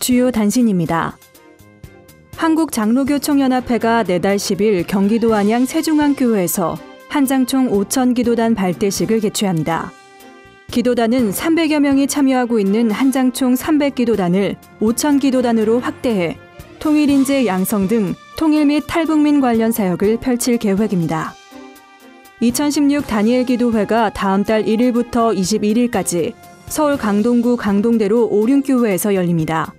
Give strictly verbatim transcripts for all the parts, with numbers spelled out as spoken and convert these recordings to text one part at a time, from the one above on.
주요 단신입니다. 한국장로교총연합회가 내달 십 일 경기도 안양 세중앙교회에서 한장총 오천 기도단 발대식을 개최합니다. 기도단은 삼백여 명이 참여하고 있는 한장총 삼백 기도단을 오천 기도단으로 확대해 통일인재 양성 등 통일 및 탈북민 관련 사역을 펼칠 계획입니다. 이천십육 다니엘 기도회가 다음 달 일 일부터 이십일 일까지 서울 강동구 강동대로 오륜교회에서 열립니다.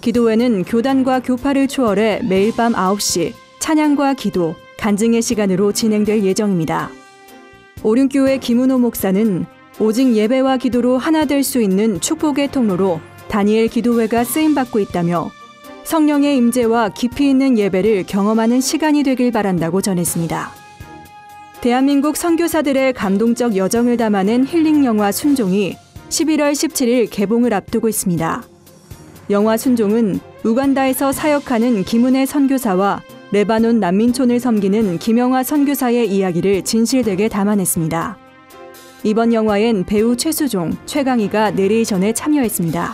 기도회는 교단과 교파를 초월해 매일 밤 아홉 시 찬양과 기도, 간증의 시간으로 진행될 예정입니다. 오륜교회 김은호 목사는 오직 예배와 기도로 하나 될 수 있는 축복의 통로로 다니엘 기도회가 쓰임받고 있다며 성령의 임재와 깊이 있는 예배를 경험하는 시간이 되길 바란다고 전했습니다. 대한민국 선교사들의 감동적 여정을 담아낸 힐링 영화 순종이 십일월 십칠일 개봉을 앞두고 있습니다. 영화 순종은 우간다에서 사역하는 김은혜 선교사와 레바논 난민촌을 섬기는 김영화 선교사의 이야기를 진실되게 담아냈습니다. 이번 영화엔 배우 최수종, 최강희가 내레이션에 참여했습니다.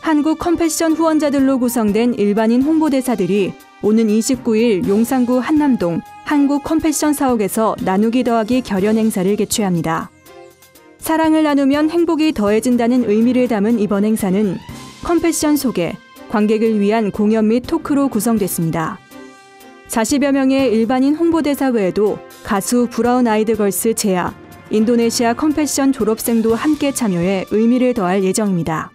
한국 컴패션 후원자들로 구성된 일반인 홍보대사들이 오는 이십구 일 용산구 한남동 한국 컴패션 사옥에서 나누기 더하기 결연 행사를 개최합니다. 사랑을 나누면 행복이 더해진다는 의미를 담은 이번 행사는 컴패션 소개, 관객을 위한 공연 및 토크로 구성됐습니다. 사십여 명의 일반인 홍보대사 외에도 가수 브라운아이드걸스 제아, 인도네시아컴패션 졸업생도 함께 참여해 의미를 더할 예정입니다.